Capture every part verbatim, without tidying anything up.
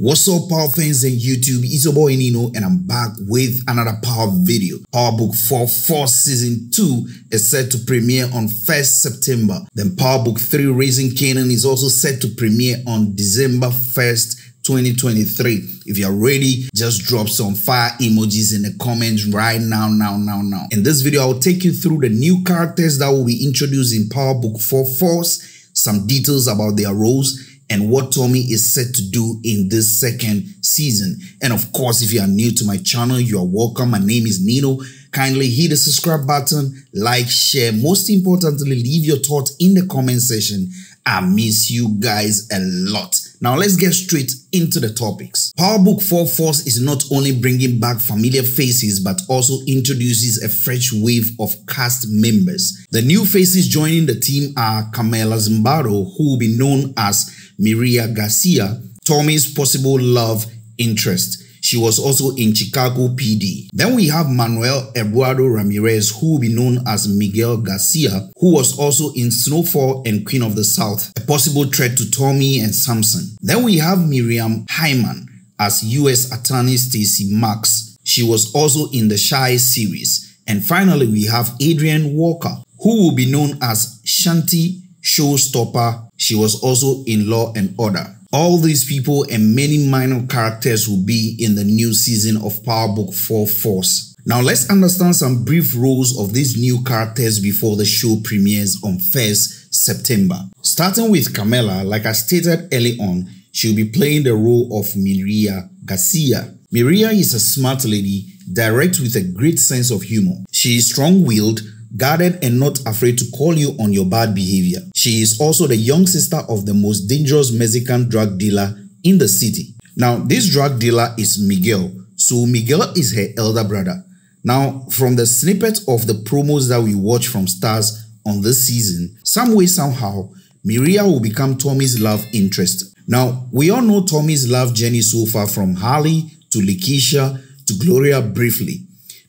What's up, Power fans and YouTube? It's your boy Nino, and I'm back with another Power video. Power Book four Force Season two is set to premiere on first September. Then Power Book three Raising Kanan is also set to premiere on December first, twenty twenty-three. If you're ready, just drop some fire emojis in the comments right now, now, now, now. In this video, I'll take you through the new characters that will be introduced in Power Book four Force, some details about their roles, and what Tommy is set to do in this second season. And of course, if you are new to my channel, you are welcome. My name is Nino. Kindly hit the subscribe button, like, share. Most importantly, leave your thoughts in the comment section. I miss you guys a lot. Now let's get straight into the topics. Power Book four Force is not only bringing back familiar faces but also introduces a fresh wave of cast members. The new faces joining the team are Carmela Zumbado, who will be known as Mireya Garcia, Tommy's possible love interest. She was also in Chicago P D. Then we have Manuel Eduardo Ramirez, who will be known as Miguel Garcia, who was also in Snowfall and Queen of the South, a possible threat to Tommy and Samson. Then we have Miriam Hyman as U S Attorney Stacy Marks. She was also in The Chi series. And finally, we have Adrienne Walker, who will be known as Shanti Showstopper. She was also in Law and Order. All these people and many minor characters will be in the new season of Power Book four Force. Now let's understand some brief roles of these new characters before the show premieres on first September. Starting with Carmela, like I stated early on, she'll be playing the role of Mireya Garcia. Mireya is a smart lady, direct with a great sense of humor. She is strong-willed, guarded, and not afraid to call you on your bad behavior. She is also the young sister of the most dangerous Mexican drug dealer in the city. Now, this drug dealer is Miguel, so Miguel is her elder brother. Now, from the snippet of the promos that we watch from stars on this season, some way, somehow, Mireya will become Tommy's love interest. Now, we all know Tommy's love journey so far, from Harley to Lakeisha to Gloria briefly.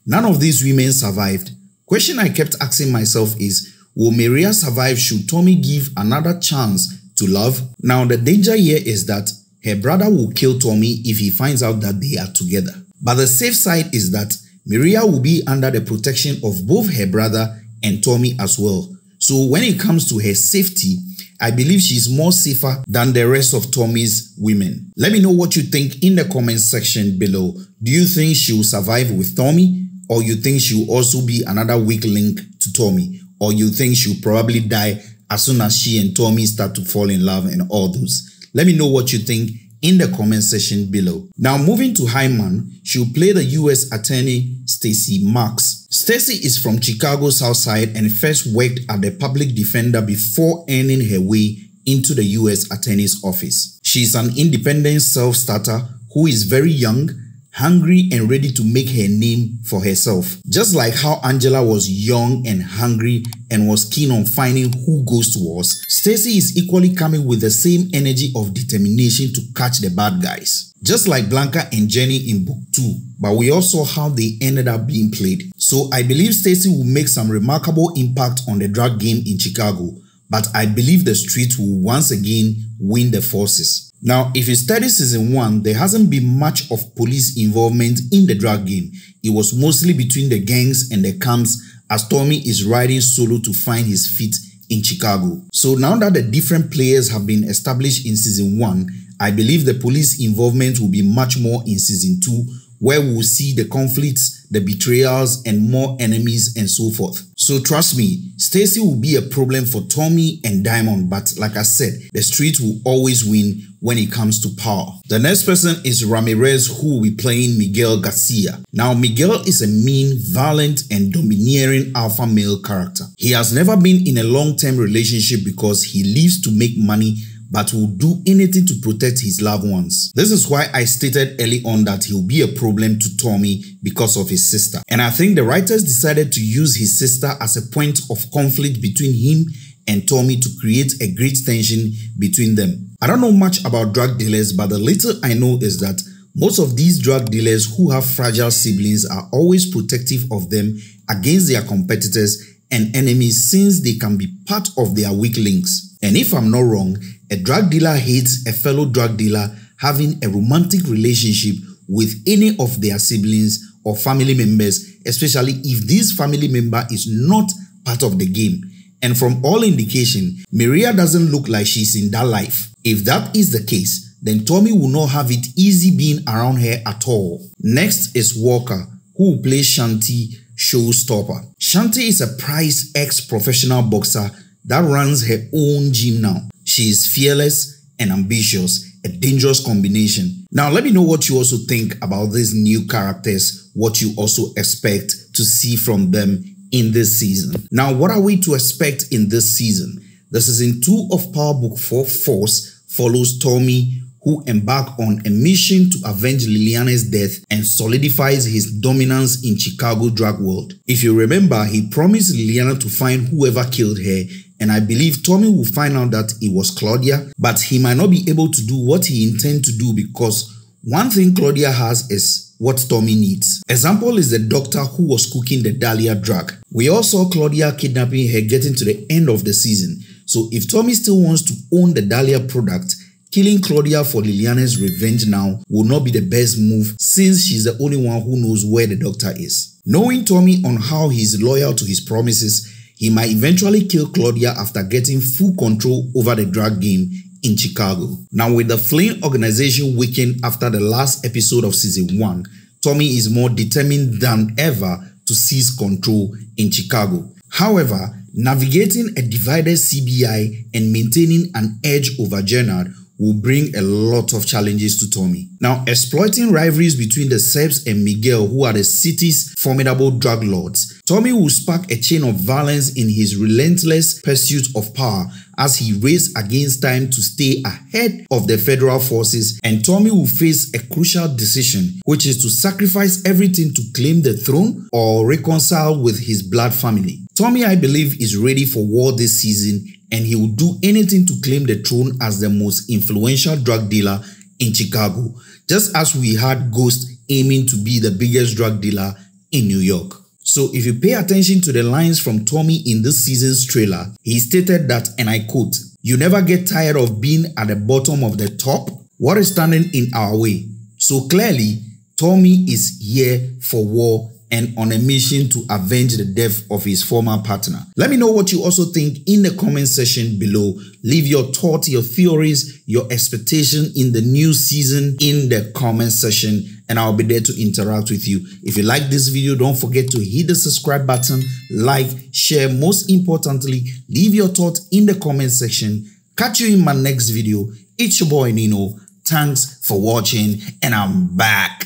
None of these women survived. Question I kept asking myself is, will Mireya survive should Tommy give another chance to love? Now the danger here is that her brother will kill Tommy if he finds out that they are together. But the safe side is that Mireya will be under the protection of both her brother and Tommy as well. So when it comes to her safety, I believe she's more safer than the rest of Tommy's women. Let me know what you think in the comment section below. Do you think she will survive with Tommy? Or you think she'll also be another weak link to Tommy? Or you think she'll probably die as soon as she and Tommy start to fall in love and all those? Let me know what you think in the comment section below. Now moving to Hyman, she'll play the U S Attorney Stacy Marks. Stacy is from Chicago South Side and first worked at the public defender before earning her way into the U S Attorney's office. She's an independent self-starter who is very young, hungry, and ready to make her name for herself. Just like how Angela was young and hungry and was keen on finding who Ghost was, Stacy is equally coming with the same energy of determination to catch the bad guys. Just like Blanca and Jenny in book two, but we all saw how they ended up being played. So I believe Stacy will make some remarkable impact on the drug game in Chicago, but I believe the street will once again win the forces. Now, if you study season one, there hasn't been much of police involvement in the drug game. It was mostly between the gangs and the camps, as Tommy is riding solo to find his feet in Chicago. So now that the different players have been established in season one, I believe the police involvement will be much more in season two, where we will see the conflicts, the betrayals, and more enemies and so forth. So trust me, Stacy will be a problem for Tommy and Diamond, but like I said, the street will always win when it comes to power. The next person is Ramirez, who will be playing Miguel Garcia. Now Miguel is a mean, violent, and domineering alpha male character. He has never been in a long-term relationship because he lives to make money but will do anything to protect his loved ones. This is why I stated early on that he'll be a problem to Tommy because of his sister. And I think the writers decided to use his sister as a point of conflict between him and Tommy to create a great tension between them. I don't know much about drug dealers, but the little I know is that most of these drug dealers who have fragile siblings are always protective of them against their competitors and enemies, since they can be part of their weak links. And if I'm not wrong, a drug dealer hates a fellow drug dealer having a romantic relationship with any of their siblings or family members, especially if this family member is not part of the game. And from all indication, Mireya doesn't look like she's in that life. If that is the case, then Tommy will not have it easy being around her at all. Next is Walker, who plays Shanti Showstopper. Shanti is a prize ex-professional boxer that runs her own gym now. She is fearless and ambitious, a dangerous combination. Now let me know what you also think about these new characters, what you also expect to see from them in this season. Now what are we to expect in this season? The season two of Power Book four Force follows Tommy, who embarks on a mission to avenge Liliana's death and solidifies his dominance in Chicago drug world. If you remember, he promised Liliana to find whoever killed her, and I believe Tommy will find out that it was Claudia, but he might not be able to do what he intends to do because one thing Claudia has is what Tommy needs. Example is the doctor who was cooking the Dahlia drug. We all saw Claudia kidnapping her getting to the end of the season, so if Tommy still wants to own the Dahlia product, killing Claudia for Liliana's revenge now will not be the best move since she's the only one who knows where the doctor is. Knowing Tommy on how he's loyal to his promises, he might eventually kill Claudia after getting full control over the drug game in Chicago. Now with the Flynn organization weakened after the last episode of season one, Tommy is more determined than ever to seize control in Chicago. However, navigating a divided C B I and maintaining an edge over Jenard will bring a lot of challenges to Tommy. Now, exploiting rivalries between the Seps and Miguel, who are the city's formidable drug lords, Tommy will spark a chain of violence in his relentless pursuit of power as he races against time to stay ahead of the federal forces, and Tommy will face a crucial decision, which is to sacrifice everything to claim the throne or reconcile with his blood family. Tommy, I believe, is ready for war this season, and he will do anything to claim the throne as the most influential drug dealer in Chicago, just as we had Ghost aiming to be the biggest drug dealer in New York. So if you pay attention to the lines from Tommy in this season's trailer, he stated that, and I quote, "You never get tired of being at the bottom of the top. What is standing in our way?" So clearly, Tommy is here for war and on a mission to avenge the death of his former partner. Let me know what you also think in the comment section below. Leave your thoughts, your theories, your expectation in the new season in the comment section, and I'll be there to interact with you. If you like this video, don't forget to hit the subscribe button, like, share. Most importantly, leave your thoughts in the comment section. Catch you in my next video. It's your boy Nino. Thanks for watching, and I'm back.